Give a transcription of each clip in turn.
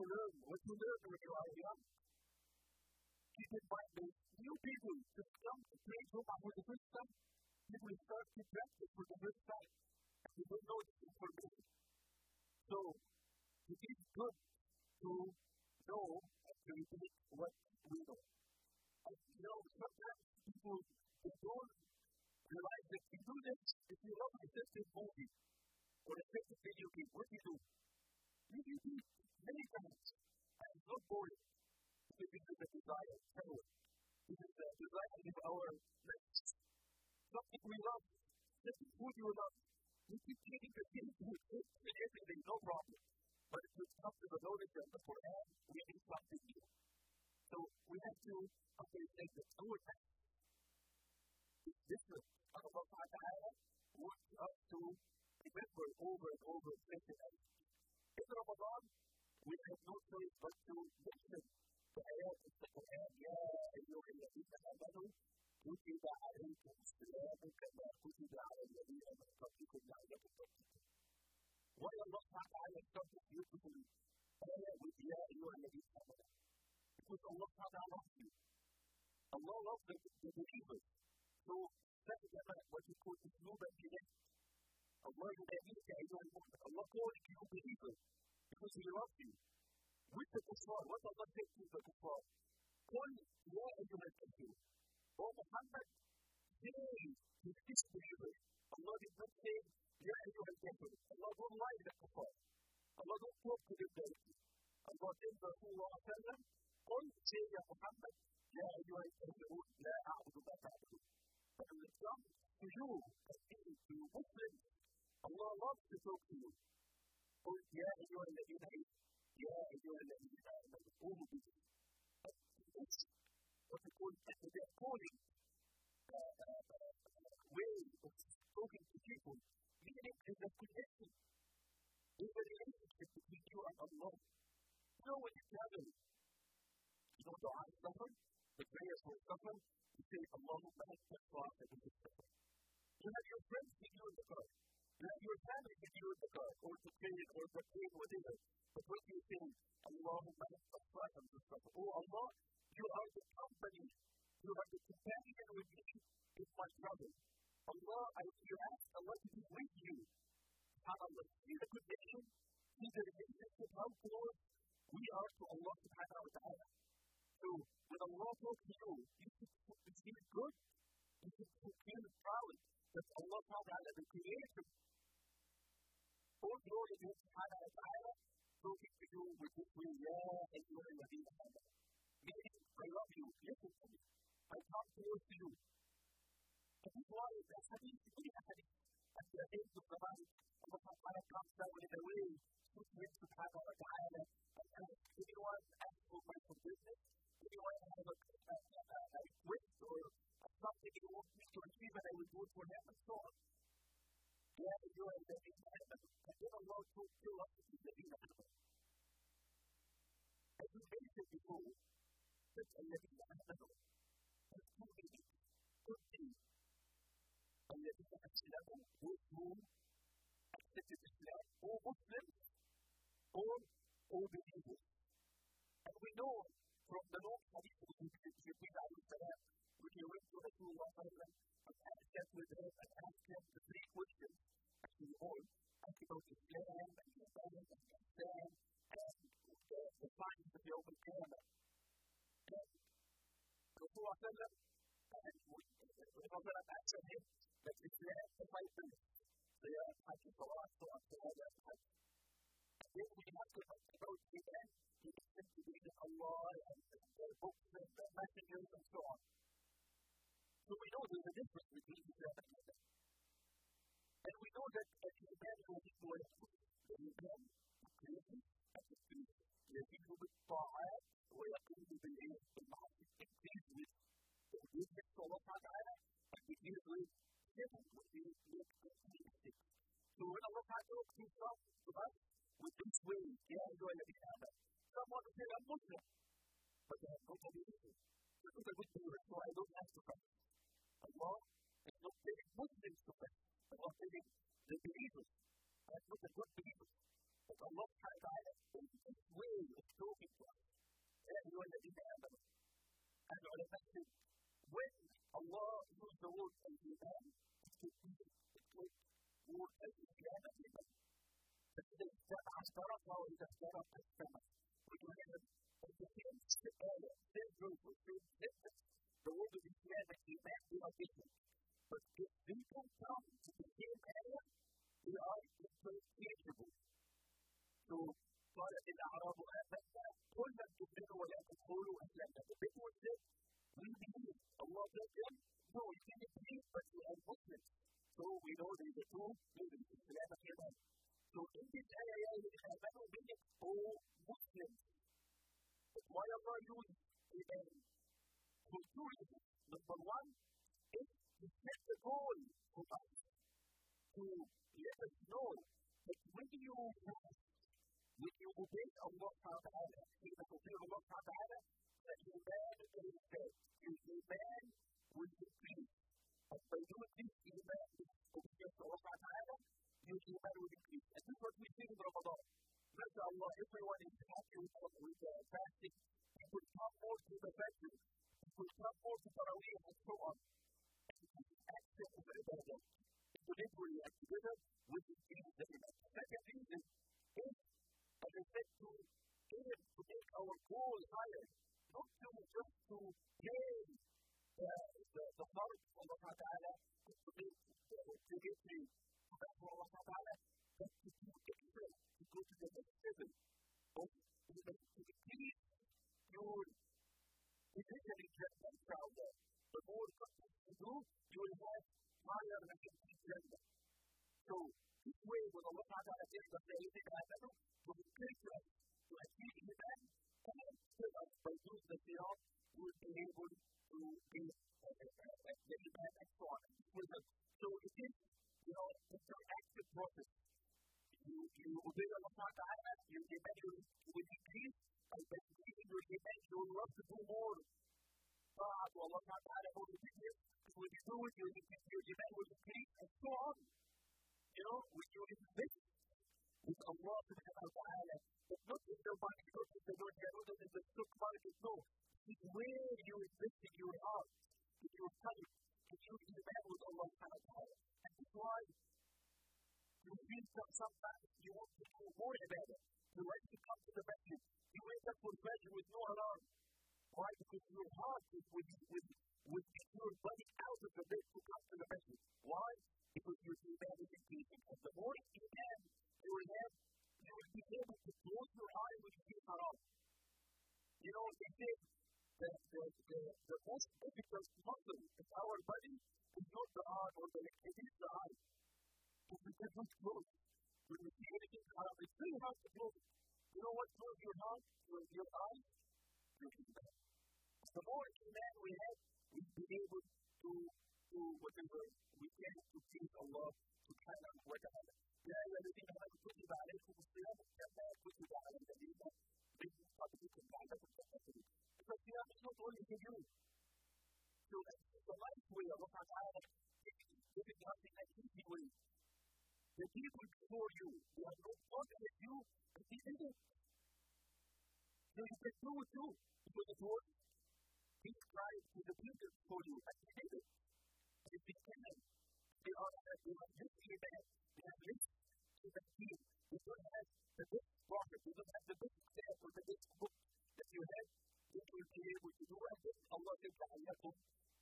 What you learn when you are young. You can find those new people to come to play Zumba for the first time. People will start to practice for the first time, and they don't know this information. So it is good to know and to repeat what we know. And you know, sometimes people don't realize that you do this. If you love a certain movie or a certain video game, what do you do? You repeat many times, and it's not boring. This is the desire of power. This is the desire of our lives. Something we love, something food you love. We keep taking the things we eat and everything, no problem. But if we come to the knowledge of the Quran, we need something new. So we have to understand that our life is different. Allah subhanahu wa ta'ala wants us to remember over and over again. In Ramadan, we have no choice but to listen to ayat of the Quran. Ya ayyuha alladhina amanu kutiba alaykum as-siyamu kama kutiba ala alladhina min qablikum la'allakum tattaqun. Why Allah subhanahu wa ta'ala starts with beautiful ayat with ya ayyuha alladhina amanu? Because Allah subhanahu wa ta'ala loves you. Allah loves the believers. So that is what you call uslub al-hidayah. Allah يناديك أيها المؤمن. Allah calling you believers because He loves you. With the kuffar, what Allah says to the kuffar? Qul ya ayyuhal kafirun. O Muhammad, say to these believers. Allah did not say ya ayyuhal kafirun. Allah don't lie to the kuffar. Allah don't talk to them directly. Allah says to Rasulullah sallallahu alaihi wasallam, Qul say ya Muhammad, ya ayyuhal kafirun, la a'budu ma ta'budun. But when it comes to you, to Muslims, Allah loves to talk to you. Qul ya ayyuhal ladhina amanu. Ya ayyuhal ladhina amanu. Qumu bis-salati. It's what we call the calling way of talking to people. Meaning there's a connection. There's a relationship between you and Allah. You know when you travel, you know dua is suffered, the prayers will suffer, you say Allahumma anta as-salatu wa as-salam. You have your friends with you in the car. You have your family with you in the car, or to pray, or to pray, whatever. But when you say, Allahumma anta as-salatu wa as-salam, oh Allah, you are the company, you are the companion with me in my trouble. Allah, you ask Allah to be with you. SubhanAllah, see the connection, see the relationship, how close we are to Allah subhanahu wa ta'ala. So, when Allah talks to you, you feel good, you feel proud that Allah subhanahu wa ta'ala, the Creator, all glory to subhanahu wa ta'ala, talking to you with this way, ya ayyuhal ladhina amanu. Meaning, I love you, listen to me, I come close to you. That is why the hadith, many hadith, at the end of the night, Allah subhanahu wa ta'ala comes down in a way to him subhanahu wa ta'ala, and asks anyone, asks for my forgiveness, anyone has a request or something he wants me to achieve and I will do it for him, and so on. Ya ayyuhal ladhina amanu. And then Allah talks to us in the ladhina amanu. As we mentioned before, that ladhina amanu has two meanings. Could be ladhina aslamu, those who accepted Islam, or Muslims, or believers. And we know from the long hadith of Jibreel alayhi salam, when he went to Rasulullah sallallahu alaihi wasallam and asked with him and asked him the three questions. Actually, all asked about Islam and the Quran and Islam and the signs of Yawm al-Qiyamah. And Rasulullah sallallahu alaihi wasallam and Rasulullah sallam answered him that Islam suffices. They are Hajj, Salah, Salah, Salah, and Hajj. And then we have to talk about Islam. We have to believe in Allah and their books and their messengers and so on. So we know there's a difference between Islam and Islam. And we know that as Islam will be going to the Islam, the Christian, and the Jews, the people with ta'at, who are going to be in the market, and these with the business of Allah ta'ala, and the deal with seven would be with the six. So when Allah ta'ala comes to us with this way, they are going to be happy. Someone will say, I'm Muslim, but they have no belief. This is a good thing, so I don't have to fight. Allah is not telling Muslims to fight. Allah is telling the believers. I am not a good believer. But Allah is in this way of colleagues that set up this premise. We can have a continuous area, this group will be existent. The world will be shared by the event we are different. But if we can come to the same area, we are interchangeable. So, قالت الأعراب آمنا قل لم تؤمنوا ولا تقولوا أسلمنا. The big word says, we believe. Allah says, no, we didn't believe, but we are Muslims. So we know there is a true belief in Islam and Iman. So in this area, we have Amanu meaning all Muslims. But why Allah used Iman? For two reasons. Number one, it is set the goal for us to let us know that when you fast, when you obey Allah Ta'ala, when you obey Allah Ta'ala, that Iman will increase. Your Iman will increase. And by doing this Iman, obedience to Allah Ta'ala, your Iman will increase. And this is what we see in Ramadan. MashaAllah, everyone is happy with the fasting. People come more to the fasting. People come more to Tarawih and so on. And this is action of Ibadah. It's delivery and together, which is the Iman. The second reason is, as I said, to aim to make our goal higher, not to just to gain the mark of Allah Ta'ala, but to make to get to that for Allah Ta'ala, but to do extra, to go to the next level, to increase your decision in judgment, inshallah. The more content you do, you will have higher recognition in judgment. So, this way, when Allah Ta'ala gives us the Iman Amanu, will encourage us to achieve Iman, and tell us by doing the Qiyam, we will be able to give the Iman and so on. So it is, it's an active process. You obey Allah Ta'ala, your Iman will increase, and by increasing your Iman, you will love to do more. To Allah Ta'ala, more obedience, because when you do it, your Iman will increase, and so on. When you invest with Allah subhanahu wa ta'ala, it's not in the money, not in the Lord, in the stock market, no. It's where you invest in your heart, in your talent, and you invest with Allah subhanahu wa ta'ala. And that's why you feel sometimes you want to do more ibadah. You want to come to the masjid, you wake up for prayer with no alarm. Why? Because your heart is with your body out of the bed to come to the masjid. Why? Because your Iman is increasing. And the more Iman you will have, you will be able to close your eye when you see haram. They say that the most difficult muscle in our body is not the heart or the leg, it is the eye. Because we cannot close. When we see anything haram, it's very hard to close it. You know what closes your heart? Your eyes? Your Iman. The more Iman we have, we will be able to whatever we can to please Allah subhanahu wa ta'ala. يا أيها الذين آمنوا كتب عليكم الصيام كما كتب على الذين من قبلكم لعلكم تتقون. So Islam is not only for you. So it's the life way of Allah Ta'ala. Giving us in an easy way. The people before you, they are not bothered with you, but they did it. So you can do it too, because it works. He strives to the people for you, and he did it. And if he cannot, they are just Iman. They have listened to the team. They don't have the best prophet. They don't have the best prayer or the best book that you have. They will be able to do it. And Allah says, لَعَلَّكُمْ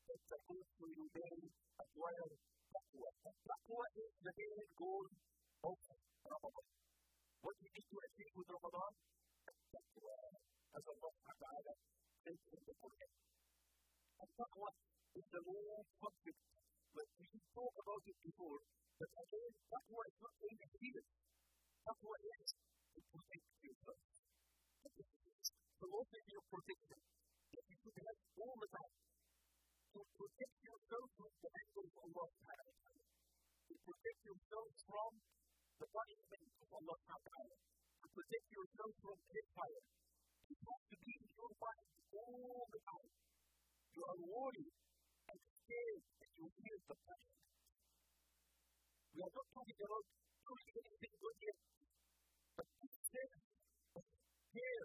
تَتَّقُونَ وَيُبَيِّنُ أَقْوَالَ التَّقْوَى. Taqwa is the main goal of Ramadan. What we need to achieve with Ramadan? Taqwa, as Allah Ta'ala says in the Quran. Taqwa is the main subject. But we spoke about it before, but again, taqwa is not only fear. Taqwa is to protect yourself. So also your protection. If you should have all the time to protect yourself with the anger of Allah Ta'ala. To protect yourself from the punishment of Allah Ta'ala. To protect yourself from hellfire. It has to be in your mind all the time. You are worried. And scared that you feel the pain. We are not talking about doing anything good yet, but instead of fear,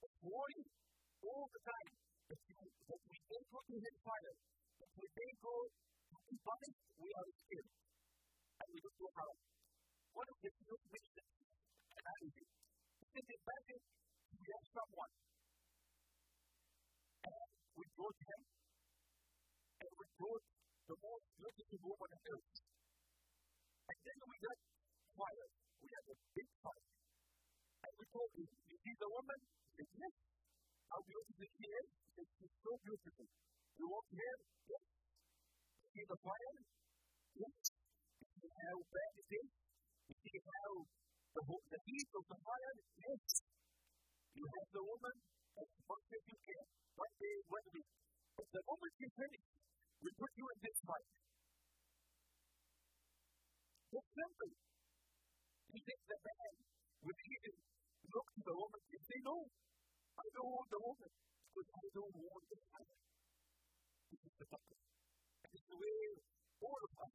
of worry all the time, that we may go to hellfire, that we may go to be punished, we are scared, and we don't know how. One of the few things that I did see? You see how the heat of the fire is. You have the woman and the function you care. One day, one week. But the moment you finish, we put you in this fight. It's simple. You think the man would even look to the woman and say, no, I don't want the woman because I don't want the fire. This is the function. And it's the way all of us,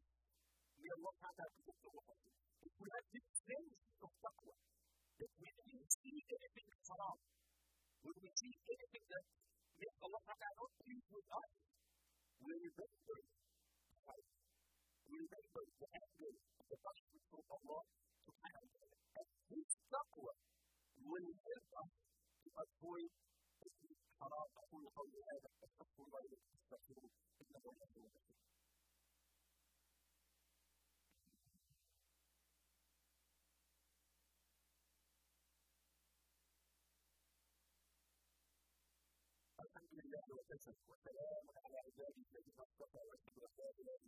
we are not had that because of the woman. If we have this sense of taqwa, that when we see anything haram, when we see anything that makes Allah not pleased with us, we remember the fight. We remember the anger of the punishment of Allah subhanahu wa ta'ala. And this taqwa will help us to avoid this haram. أقول قولي هذا أستغفر الله لكم فاستغفروه إنه هو الغفور الرحيم. والسلام على عبادي الذين اصطفى واشهد ان لا اله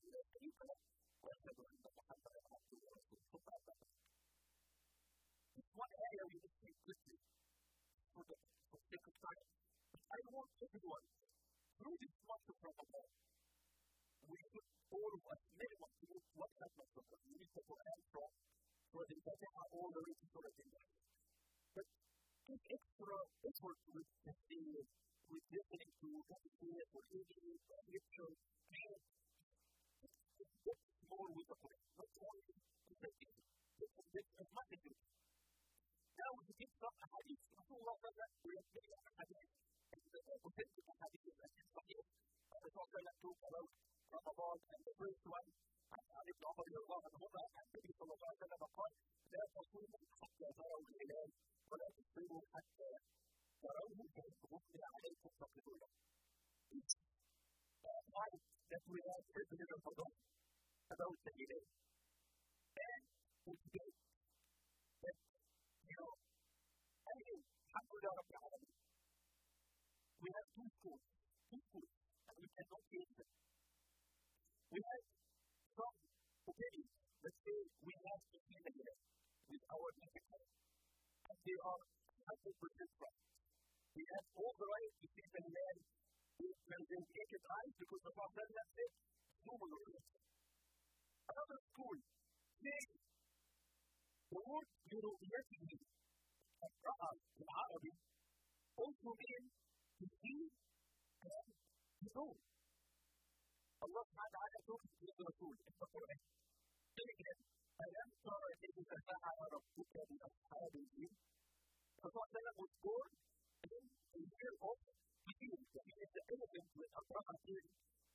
الا الله وحده لا شريك له واشهد ان محمدا عبده ورسوله. One area we just take quickly for the sake of time. I want everyone, through this month of Ramadan, we should all of us, many of us, use WhatsApp messages. We need to go and for the Fatiha all the way to Surah Al-Fatiha. But take extra effort with the with listening to what we hear, what we do, what we do, get more with the Quran. Not only to take it, get as much as you do. Now, if you give some hadith, Rasulullah says, we have many other hadith, and the authentic hadith is as it's sahih. Rasulullah said, talk about Ramadan, and the first one, and Ali ibn Umar radiyallahu anhu, and Nabi sallallahu alayhi wa sallam said, لا تصوموا حتى تروا الهلال ولا تفطروا حتى تروه فيغمي عليكم فاقدوا له. It's a fight that we have written in the Quran about the Hilal. And we did that, you know, I mean, alhamdulillah rabbil alamin. We have two schools, and we cannot change them. We have some opinions that say we have to see the Hilal with our method. And they are 100% right. We have all the right to see the man with their naked eyes because the Prophet said, no one will listen. Another school says, the word European and Ra'a in Arabic also means to see and to know. Allah subhanahu wa ta'ala told us in the Rasul, in the Quran, saying that, أَلَمْ تَرَ إِذْ سَمَعَ رَبُّكَ بِأَصْحَابِ الْجِبِّ. The Prophet was born in the year of June, that is the element when Abraham came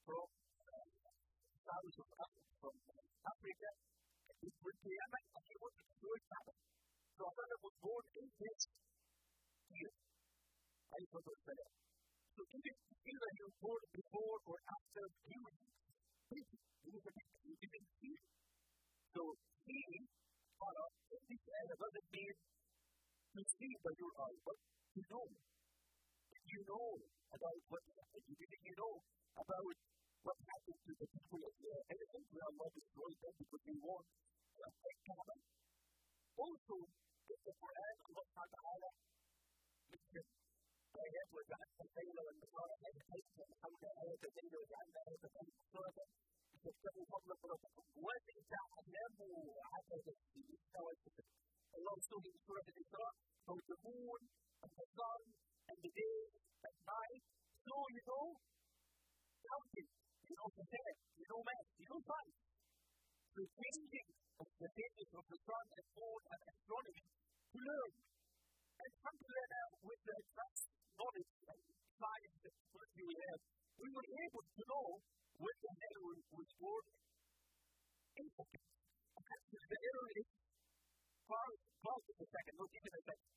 from south of Africa, from Africa, and he went to Yemen and he wanted to do it happen. So Abraham was born in this year, alayhi salam. So either you were born before or after June, you didn't see. So seeing Allah in this area doesn't mean to see by your eyes, but you know. If you know about what happened, if you know about what happened to the people of the elephant where Allah destroyed them because they want something to happen. Also, in the Quran, Allah subhanahu wa ta'ala mentioned, ayat wa ja'alna al-layla wa an-nahara ayatayni wa ja'alna ayatayni wa ja'alna ayatayni mubsiratan litabtaghu fadlan min rabbikum wa lita'lamu 'adada as-sinina wal-hisab. Allah was talking in Surah Al-Isra about the moon and the sun and the day and night. So you know counting, you know the day, you know math, you know time. The changing of the days of the sun and moon and astronomy to learn. And alhamdulillah now, with the advanced knowledge and science that we have, we were able to know when the error was born. Actually, the error is far to the second, not even a second.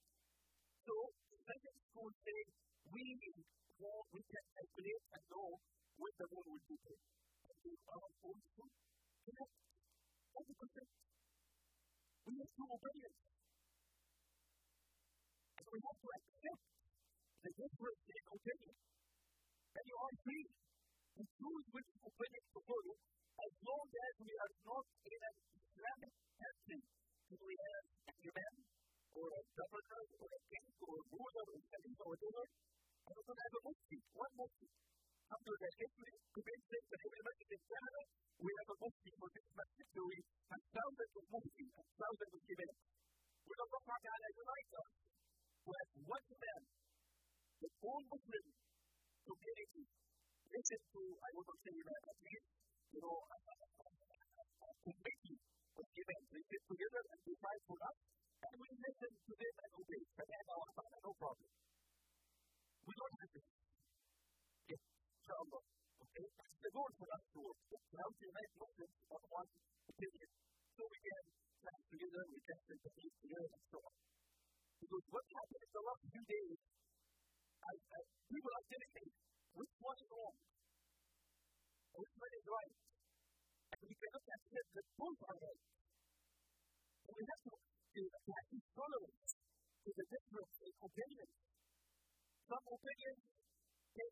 So, second school says, we can calculate and know when the moon will be there. And we are old school. We have 100%. We have no opinions. And we have to accept the difference in opinion. And you are free to choose which opinion to follow as long as we are not in an Islam Simon has two. He has a human, or a governor, or a king, or a ruler, or a Khalifa, or a ruler. And also has a mufti, one mufti. After the history, that every masjid in Canada, we have a mufti for this masjid. So we have thousands of mufti and thousands of imams. When Allah Ta'ala unites us, who has one man, the whole Muslim community, listen to, I would not say that, at least, you know, a committee of imams. They sit together and decide for us, and we listen to them and obey. But that's our Ta'ala, no problem. We don't have to. Yes, inshallah. Okay? That's the goal for us to work. It's how to unite Muslims on one opinion. So we can stand together, we can stand together, and so on. Because what happened in the last few days, people are telling me which one is wrong, which one is right. And we cannot accept that both are right. And we have to practice tolerance to the difference in opinions. Some opinions can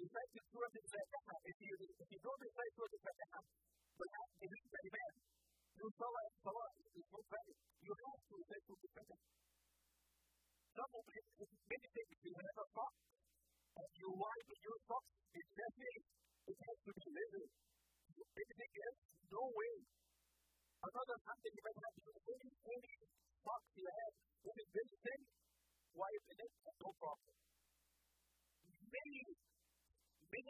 recite the Surah Al-Fatiha. If you don't recite Surah Al-Fatiha, but have to read the Imam, your salah and salah is not valid. You have to recite Surah Al-Fatiha. Some opinions, many things you have a sock, and you want your sock, it's definitely, it has to be legal. Anything else, no way. Another something you might have to do, any sock you have, any business thing, why is it no problem? Many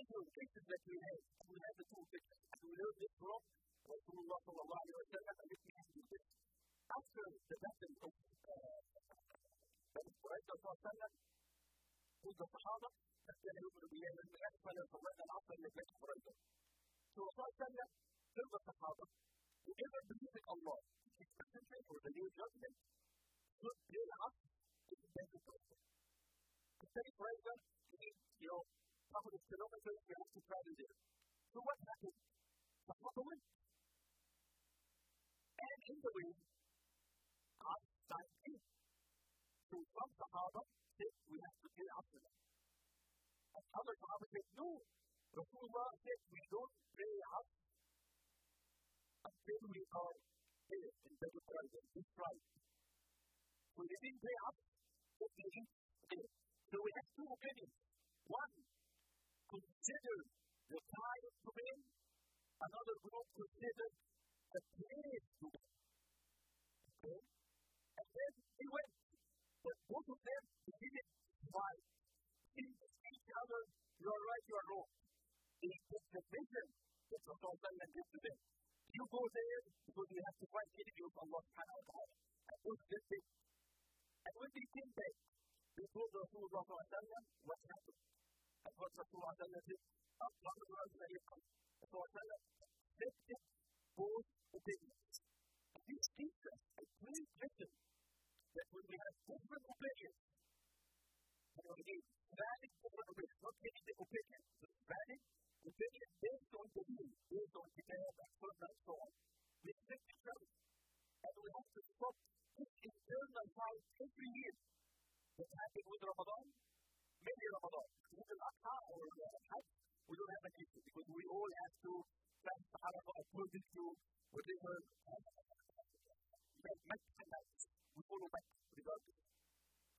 jurisdictions that we have, and we have the two pictures, and we learn this from Rasulullah sallallahu alayhi wa sallam, and we have to do this. After the battle of Rasulullah, who is the Sahaba, that they are going to be able to act for us, and after the battle of Rasulullah. So Rasulullah told the Sahaba, whoever believes in Allah, is specific for the new judgment, should bring us to the battle of Rasulullah. The same reason, you know, a couple of kilometers, you have to travel there. So what happened? Sahaba went. And in the way, God signed in. So some Sahaba said, we have to pray after that. And other Sahaba said, no. Rasulullah said, we don't pray out until we are there in the Quran. It's right. So they didn't pray out, but they didn't pray. So we have two opinions. One, consider the time to pray. Another group considered the place to pray. Okay? And then he went. But both of them didn't divide. They didn't say each other, you are right, you are wrong. It was the vision that Rasulullah gave to them. You go there because you have to fight the enemy of Allah subhanahu wa ta'ala. And both of them did. And when they came back, they told Rasulullah what happened. And what Rasulullah did, Rasulullah accepted both opinions. And this gives us a great lesson that when we have different opinions, and we need valid different opinions, not getting the opinion, but valid opinions based on the view, based on the head, and so on, we accept each other. And we have to stop this internal fight every year. What happened with Ramadan? Maybe Ramadan. With the Akha or Hajj, we don't have an issue because we all have to plan the Haraka according to whatever mathematics. We follow back regardless.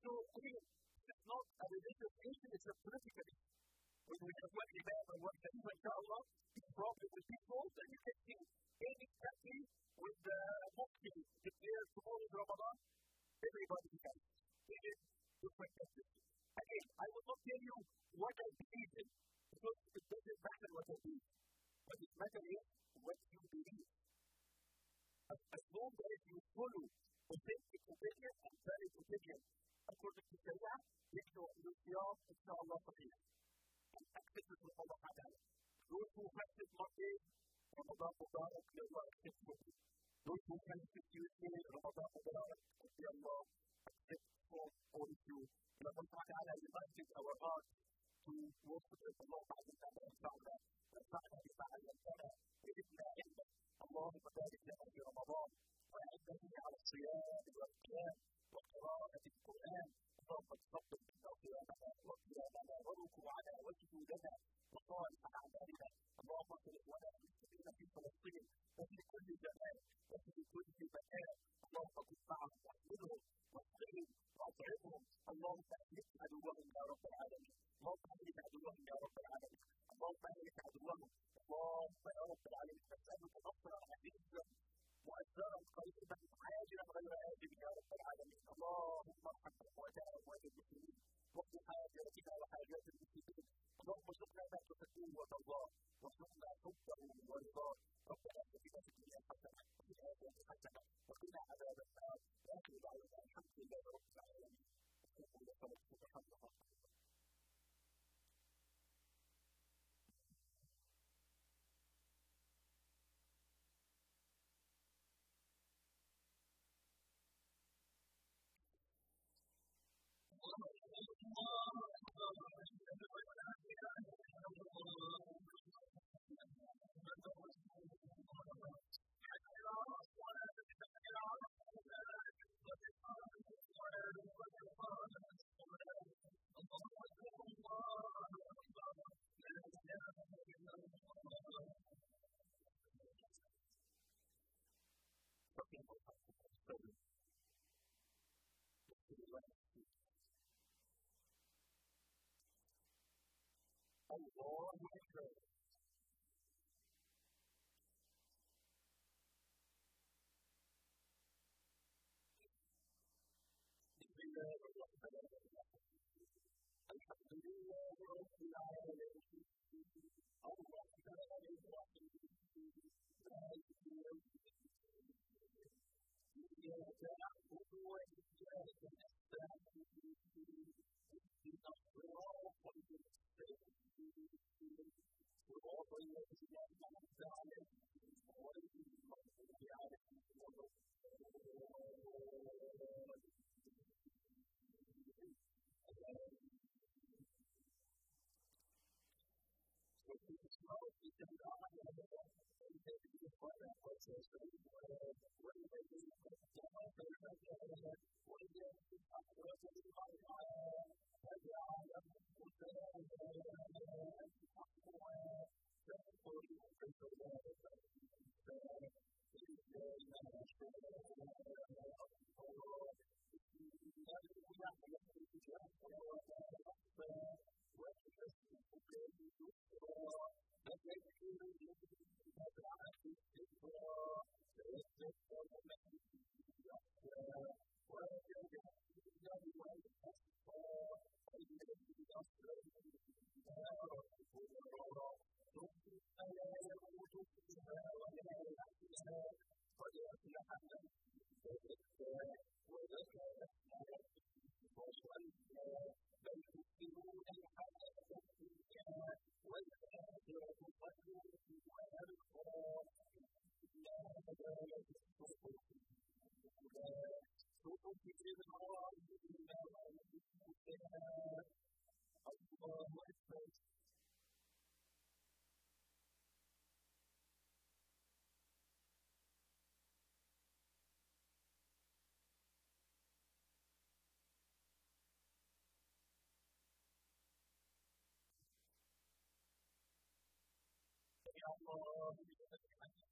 So, again, it's not a religious issue, it's a political issue. When we have one Imam and one Khalifa, inshallah, this problem will be solved, and you can see any country with the Mufti declared tomorrow is Ramadan, everybody has it. Again, I will not tell you what I believe in, because it doesn't matter what I believe. What it matters is what you believe. As long as you follow authentic opinion and valid opinion, according to Sharia, make your Islam, inshallah, Sabiya. And access it with Allah Ta'ala. Those who practice Monday, Ramadan Mubarak, may Allah accept for you. Those who practice Tuesday, Ramadan Mubarak, may Allah accept for you. But Allah Ta'ala united our hearts to worship Allah Ta'ala and Ta'ala. And Ta'ala is Ta'ala and Ta'ala. It is not Ta'ala. Allah is Ta'ala and Ta'ala Ramadan. وعندنا على الصيام والقيام وقراءة القرآن اللهم اصطفر بنا وقيامنا وقيامنا وركوعنا وسجودنا وصالح أعمالنا اللهم اغفر لنا ولنا المسلمين في فلسطين وفي كل زمان وفي كل Oh, my God.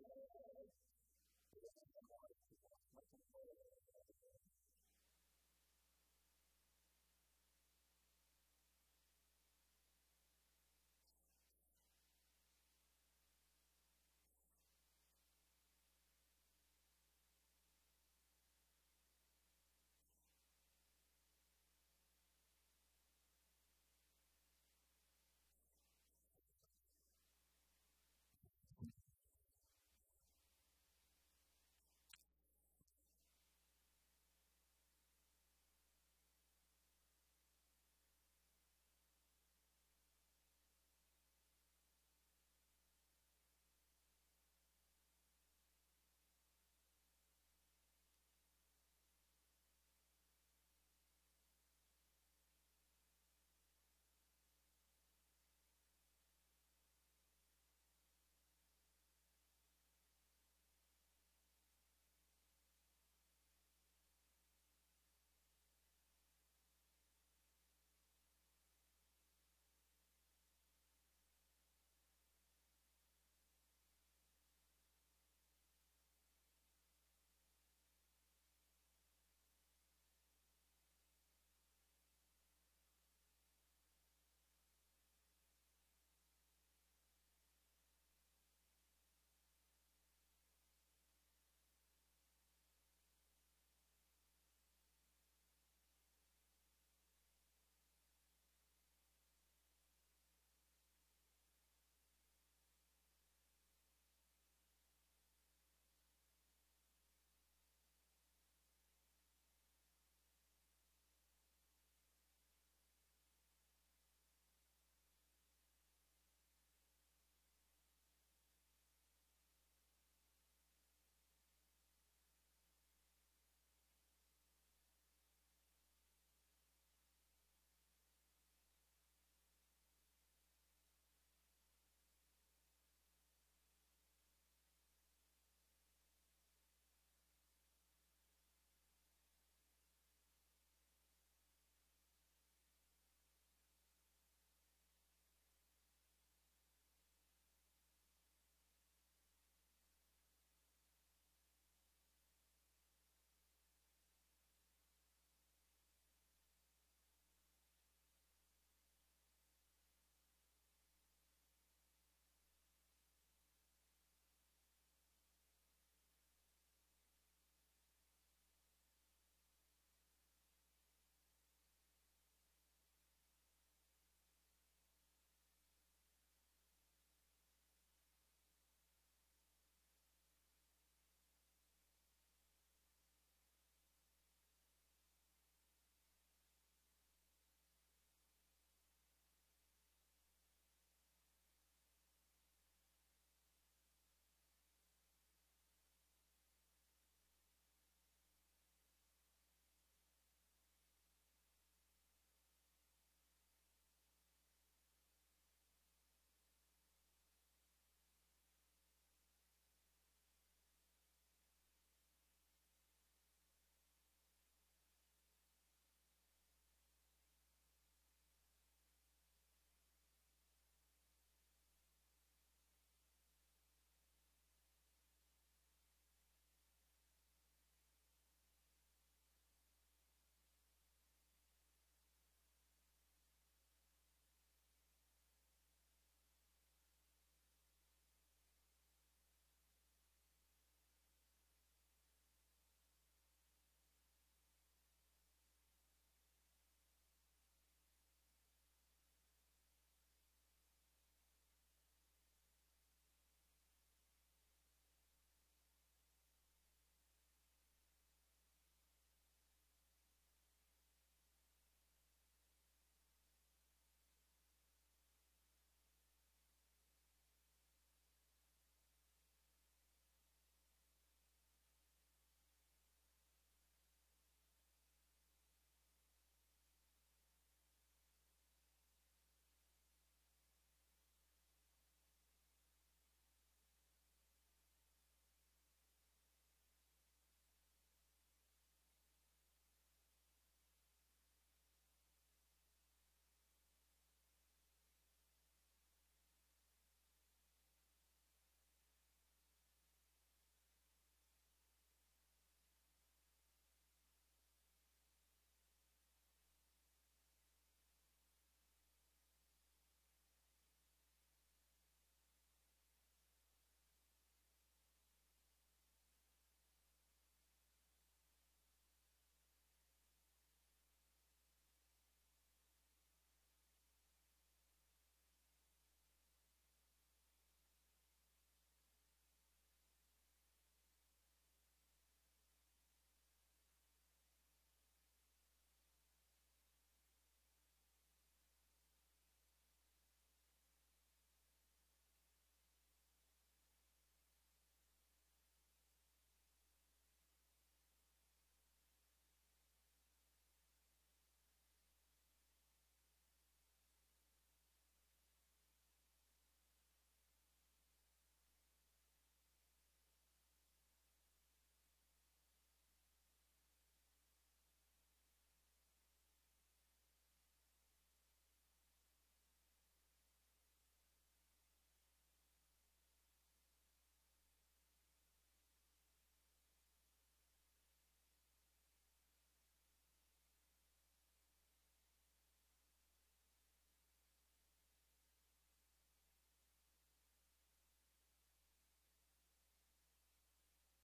please.